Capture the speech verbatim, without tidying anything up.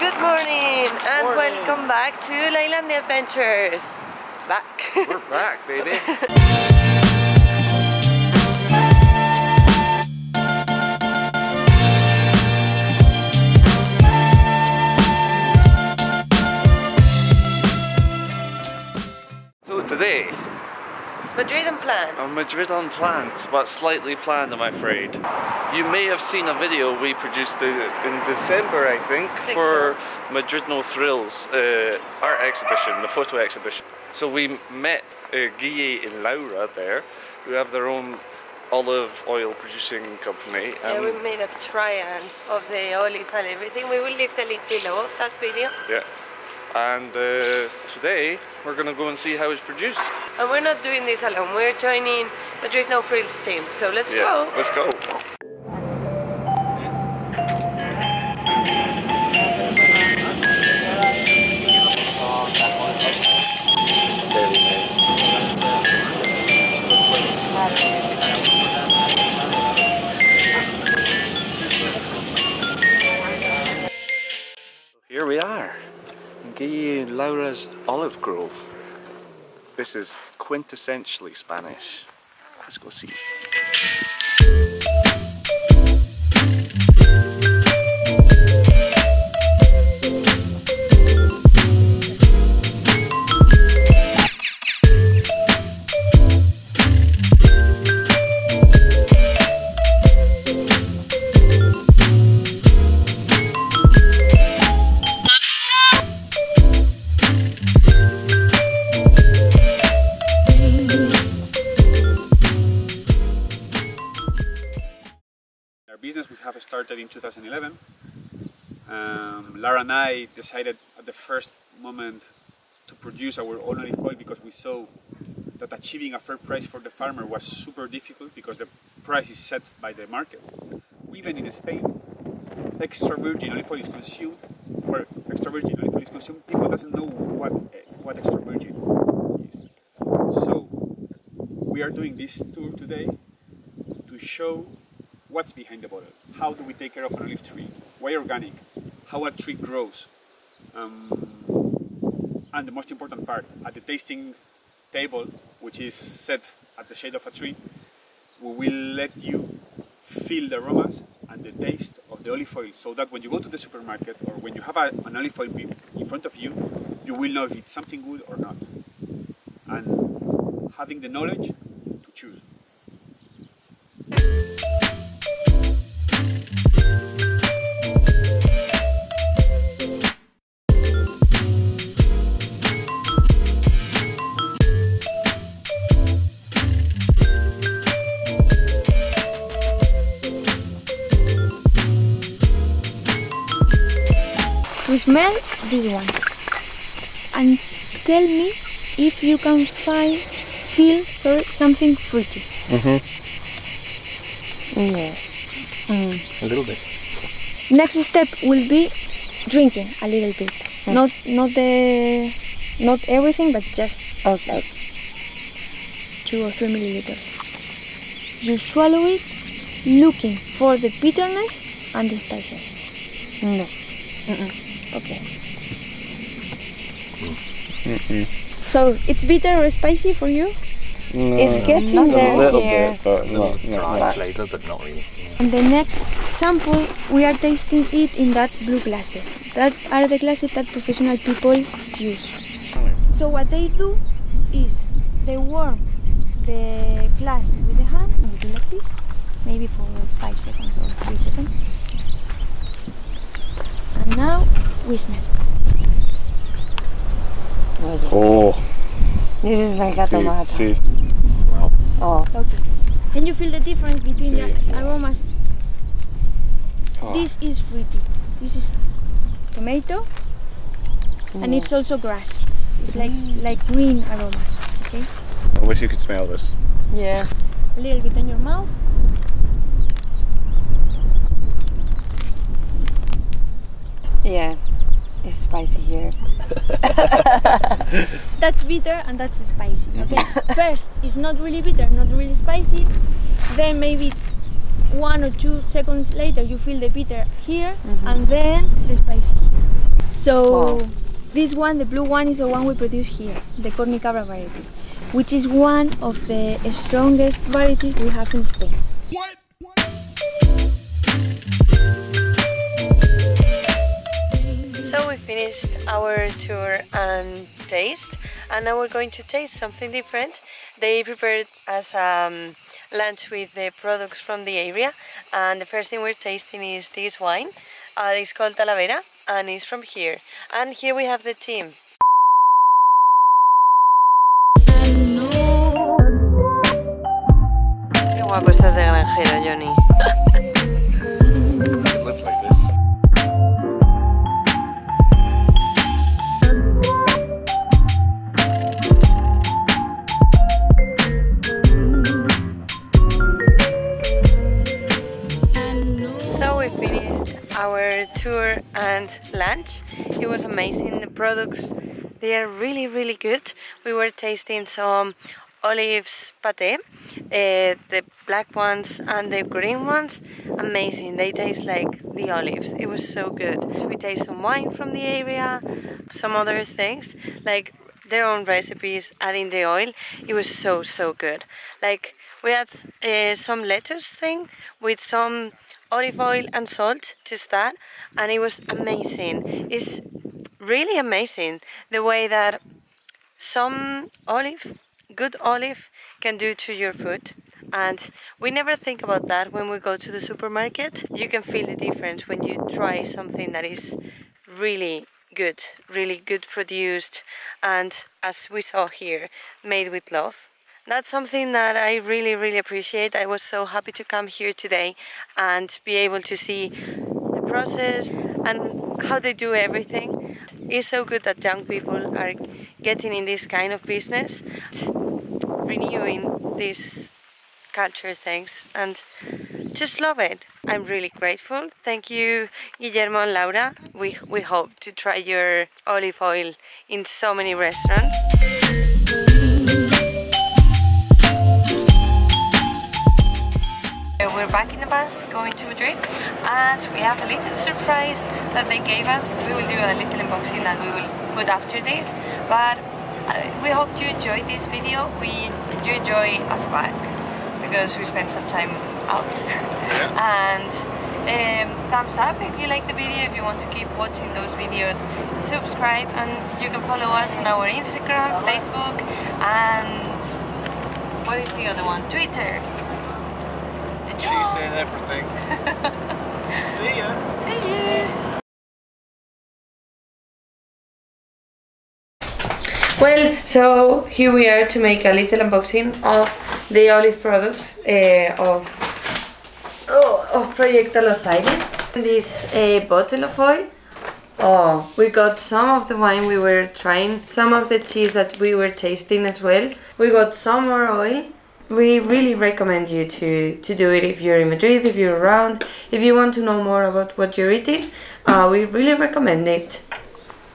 Good morning and morning. Welcome back to Lailandi Adventures. Back. We're back, baby. So today, Madrid on plans. A Madrid on plans, but slightly planned, I'm afraid. You may have seen a video we produced in December, I think, I think for so. Madrid No Thrills, uh, art exhibition, the photo exhibition. So we met uh, Guille and Laura there, who have their own olive oil producing company. And yeah, we made a try-on of the olive and everything. We will leave the link below of that video. Yeah. And uh, today we're going to go and see how it's produced. And we're not doing this alone, we're joining Madrid No Thrills team, so let's yeah, go! Let's go! Here we are. Guille and Laura's olive grove. This is quintessentially Spanish. Let's go see. In two thousand eleven, um, Laura and I decided at the first moment to produce our own olive oil because we saw that achieving a fair price for the farmer was super difficult because the price is set by the market. Even in Spain, extra virgin olive oil is consumed. Where extra virgin olive oil is consumed, people doesn't know what what extra virgin is. So we are doing this tour today to show what's behind the bottle. How do we take care of an olive tree? Why organic? How a tree grows? Um, and the most important part, at the tasting table, which is set at the shade of a tree, we will let you feel the aromas and the taste of the olive oil, so that when you go to the supermarket or when you have a, an olive oil in front of you, you will know if it's something good or not. And having the knowledge to choose. We smell this one and tell me if you can find, feel sorry, something fruity. Mm-hmm. Yeah. Mm. A little bit. Next step will be drinking a little bit. Mm. Not not the not everything, but just okay. Like two or three milliliters. You swallow it, looking for the bitterness and the spiciness. No. Mm-mm. Okay. Mm-mm. So it's bitter or spicy for you? No, it's getting no, there. A little here. Bit, but no, not later, but not really. Yeah. And the next sample, we are tasting it in that blue glasses. That are the glasses that professional people use. So what they do is they warm the glass with the hand, maybe like this, maybe for five seconds or three seconds. And now we smell. Oh, yeah. Oh. This is my catomata. See, si, si. Wow. Oh. Okay. Can you feel the difference between si. the aromas? Oh. This is fruity. This is tomato, mm. and it's also grass. It's like like green aromas. Okay. I wish you could smell this. Yeah. A little bit in your mouth. Yeah, it's spicy here. That's bitter and that's spicy, okay? First, it's not really bitter, not really spicy. Then maybe one or two seconds later you feel the bitter here, mm-hmm. and then the spicy. So wow. This one, the blue one, is the one we produce here, the Cornicabra variety, which is one of the strongest varieties we have in Spain. What? So we finished our tour and taste, and now we're going to taste something different. They prepared us um, lunch with the products from the area, and the first thing we're tasting is this wine. Uh, it's called Talavera and it's from here. And here we have the team. Qué guapo estás de granjero, Johnny. It looks like this. Our tour and lunch. It was amazing. The products, they are really really good. We were tasting some olives pate, uh, the black ones and the green ones. Amazing, they taste like the olives. It was so good. We taste some wine from the area, some other things like their own recipes, adding the oil. It was so so good. Like we had uh, some lettuce thing with some olive oil and salt, just that, and it was amazing. It's really amazing the way that some olive, good olive, can do to your food. And we never think about that when we go to the supermarket. You can feel the difference when you try something that is really good, really good produced, and as we saw here, made with love. That's something that I really, really appreciate. I was so happy to come here today and be able to see the process and how they do everything. It's so good that young people are getting in this kind of business, renewing these culture things, and just love it. I'm really grateful. Thank you, Guillermo and Laura. We, we hope to try your olive oil in so many restaurants. We're back in the bus going to Madrid, and we have a little surprise that they gave us. We will do a little unboxing that we will put after this, but we hope you enjoyed this video. We you enjoy us back because we spent some time out. Yeah. And um, thumbs up if you like the video, if you want to keep watching those videos, subscribe, and you can follow us on our Instagram, Facebook, and what is the other one? Twitter. She said everything. See ya. See ya. Well, so here we are to make a little unboxing of the olive products uh, of, oh, of Proyecto Los Aires. This uh, bottle of oil. Oh, we got some of the wine we were trying, some of the cheese that we were tasting as well. We got some more oil. We really recommend you to, to do it if you're in Madrid, if you're around, if you want to know more about what you're eating. Uh, we really recommend it.